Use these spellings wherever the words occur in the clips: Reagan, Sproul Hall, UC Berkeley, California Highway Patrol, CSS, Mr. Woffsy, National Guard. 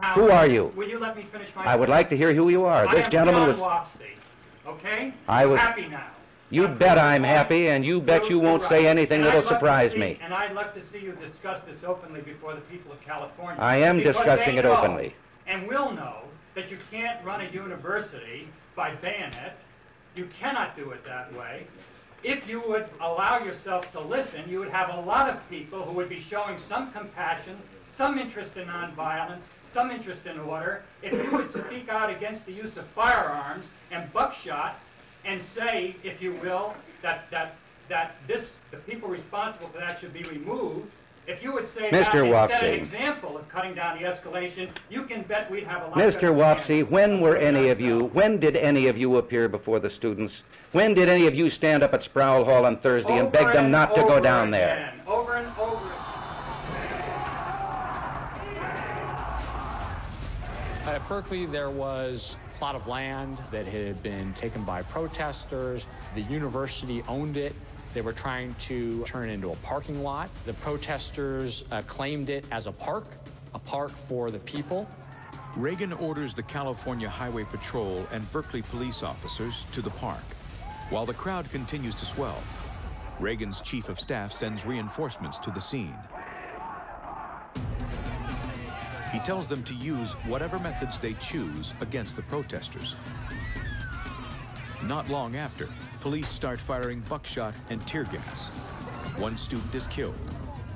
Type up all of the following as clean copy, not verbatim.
Now, who are you? Will you let me finish my I would like to hear who you are. This gentleman was... Woffsy, okay? I was... happy now. You bet I'm happy, and you bet you won't say anything that'll surprise me. And I'd love to see you discuss this openly before the people of California. I am discussing it openly. And we'll know that you can't run a university by bayonet. You cannot do it that way. If you would allow yourself to listen, you would have a lot of people who would be showing some compassion, some interest in nonviolence, some interest in order. If you would speak out against the use of firearms and buckshot, and say, if you will, that the people responsible for that should be removed. If you would say Mr. that instead an example of cutting down the escalation, you can bet we'd have a lot of... Mr. Woffsy, when were any of you, when did any of you appear before the students? When did any of you stand up at Sproul Hall on Thursday and beg them not to go down there? Over and over again. At Berkeley, there was a plot of land that had been taken by protesters. The university owned it. They were trying to turn it into a parking lot. The protesters claimed it as a park for the people. Reagan orders the California Highway Patrol and Berkeley police officers to the park. While the crowd continues to swell, Reagan's chief of staff sends reinforcements to the scene. He tells them to use whatever methods they choose against the protesters. Not long after, police start firing buckshot and tear gas. One student is killed,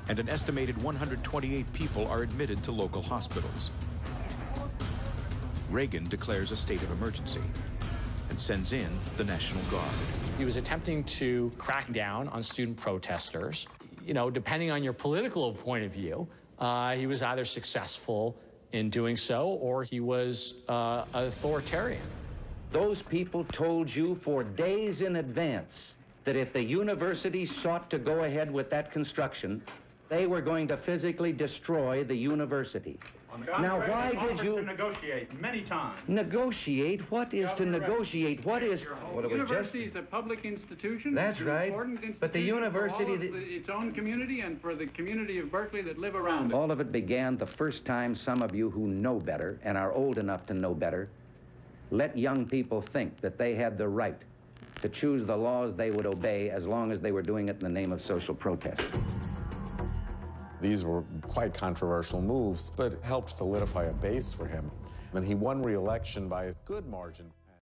and an estimated 128 people are admitted to local hospitals. Reagan declares a state of emergency and sends in the National Guard. He was attempting to crack down on student protesters. You know, depending on your political point of view, he was either successful in doing so, or he was authoritarian. Those people told you for days in advance that if the university sought to go ahead with that construction, they were going to physically destroy the university. Now, why did you... negotiate many times. Negotiate? What is to negotiate? What is... The university is a public institution. That's right. But the university... for its own community and for the community of Berkeley that live around it. All of it began the first time some of you who know better and are old enough to know better let young people think that they had the right to choose the laws they would obey as long as they were doing it in the name of social protest. These were quite controversial moves, but helped solidify a base for him. And he won re-election by a good margin.